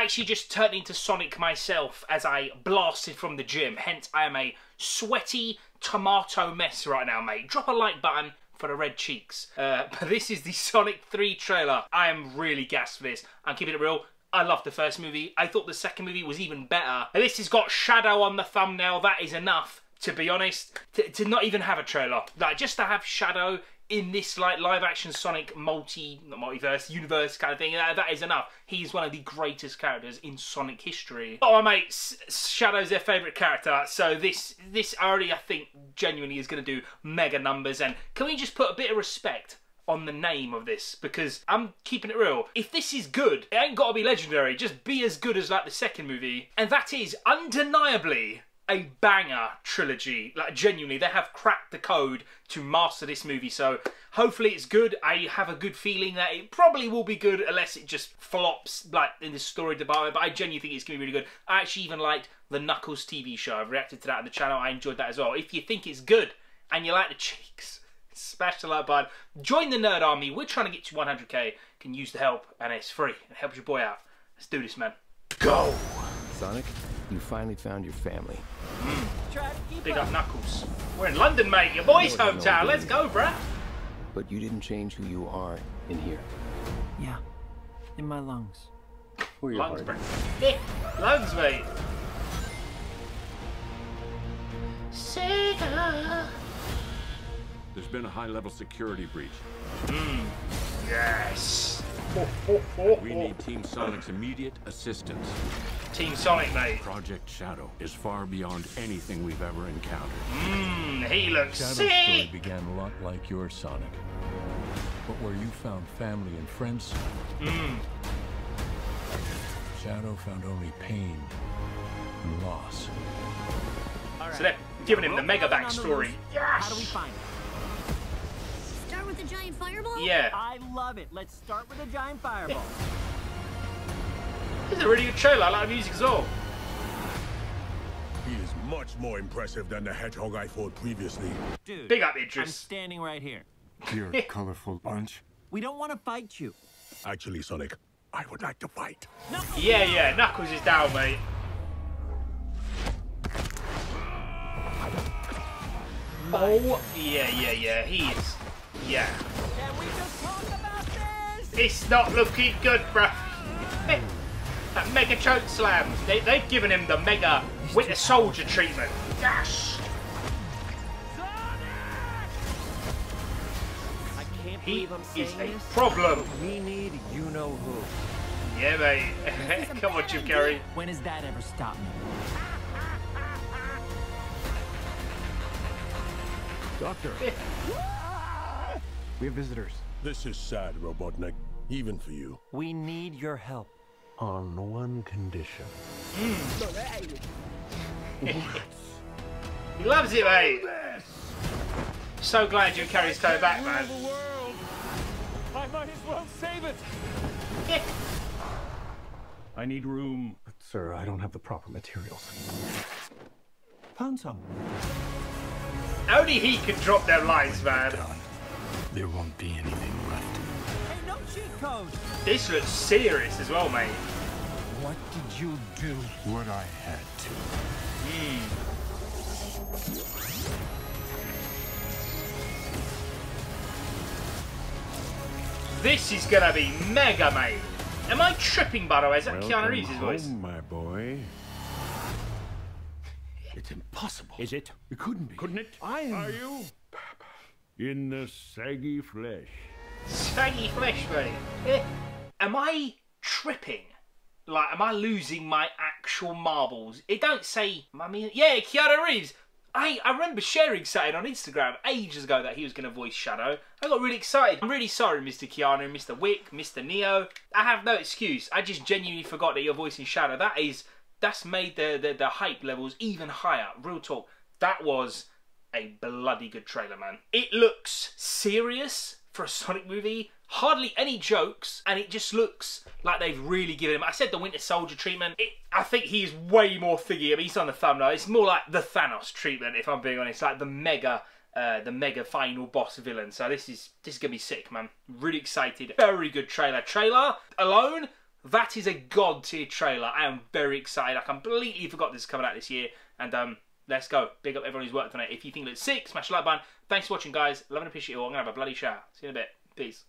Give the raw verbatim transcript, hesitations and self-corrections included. actually just turned into Sonic myself as I blasted from the gym. Hence, I am a sweaty tomato mess right now, mate. Drop a like button for the red cheeks. Uh, but this is the Sonic three trailer. I am really gassed for this. I'm keeping it real. I loved the first movie. I thought the second movie was even better. And this has got Shadow on the thumbnail. That is enough, to be honest, to, to not even have a trailer. Like, just to have Shadow in this like live-action Sonic multi, not multiverse, universe kind of thing, that, that is enough. He's one of the greatest characters in Sonic history. Oh, mate, S Shadow's their favourite character, so this, this already, I think, genuinely is going to do mega numbers, and can we just put a bit of respect on the name of this? Because I'm keeping it real. If this is good, it ain't got to be legendary, just be as good as like the second movie, and that is undeniably a banger trilogy. Like, genuinely, they have cracked the code to master this movie, so hopefully it's good. I have a good feeling that it probably will be good unless it just flops, like, in the story department, but I genuinely think it's going to be really good. I actually even liked the Knuckles T V show. I've reacted to that on the channel. I enjoyed that as well. If you think it's good and you like the cheeks, smash the like button. Join the nerd army. We're trying to get to one hundred K. You can use the help, and it's free. It helps your boy out. Let's do this, man. Go! Sonic, you finally found your family. Mm. Big up Knuckles. We're in London, mate. Your boy's hometown. Let's go, bruh. But you didn't change who you are in here. Yeah. In my lungs. Or your lungs, heart. Bruh. Lungs, mate. Sega. There's been a high-level security breach. Mm. Yes. Ho, ho, ho, ho. We need Team Sonic's immediate assistance. Team Sonic, mate. Project Shadow is far beyond anything we've ever encountered. Mmm, he looks Shadow's sick. Shadow's story began a lot like your Sonic, but where you found family and friends, mm. Shadow found only pain and loss. Right. So they're giving him the mega backstory. Yes. How do we find it? With a giant fireball? Yeah. I love it. Let's start with a giant fireball. This is a really good trailer. I like the music as well. He is much more impressive than the hedgehog I fought previously. Dude, big up interest. I'm standing right here. You're a colorful bunch. We don't want to fight you. Actually, Sonic, I would like to fight. Knuckles. Yeah, yeah. Knuckles is down, mate. Oh, yeah, yeah, yeah. He is. Yeah. Can we just talk about this? It's not looking good, bruh. That mega choke slam. They, they've given him the mega Winter Soldier treatment. Yes. I can't he believe I'm is a this. Problem. We need you know who. Yeah, mate. Come on, Jim Carrey. When has that ever stopped me? Doctor. We have visitors. This is sad, Robotnik, even for you. We need your help. On one condition. Mm. What? He loves it, mate. So glad Jim Carrey's coming back, man. I might as well save it. Yeah. I need room. But, sir, I don't have the proper materials. Found some. Only he can drop their lines, man. There won't be anything left. Hey, no cheat code. This looks serious as well, mate. What did you do? What I had to. Mm. This is gonna be mega, mate. Am I tripping, by the way? Is that Welcome Keanu Reeves' home, voice? My boy. It's impossible. Is it? It couldn't be. Couldn't it? I am. Are you? In the saggy flesh. Saggy flesh, mate. Am I tripping? Like, am I losing my actual marbles? It don't say, I mean, yeah, Keanu Reeves. I, I remember sharing something on Instagram ages ago that he was going to voice Shadow. I got really excited. I'm really sorry, Mister Keanu, Mister Wick, Mister Neo. I have no excuse. I just genuinely forgot that you're voicing Shadow. That is, that's made the, the, the hype levels even higher. Real talk. That was a bloody good trailer, man. It looks serious for a Sonic movie. Hardly any jokes, and it just looks like they've really given him. I said the Winter Soldier treatment. It, I think he's way more figgy. I mean, he's on the thumbnail. It's more like the Thanos treatment, if I'm being honest. Like the mega, uh, the mega final boss villain. So this is this is gonna be sick, man. Really excited. Very good trailer. Trailer alone That is a god-tier trailer. I am very excited. I completely forgot this is coming out this year. And um, let's go. Big up everyone who's worked on it. If you think it's sick, smash the like button. Thanks for watching, guys. Love and appreciate you all. I'm going to have a bloody shower. See you in a bit. Peace.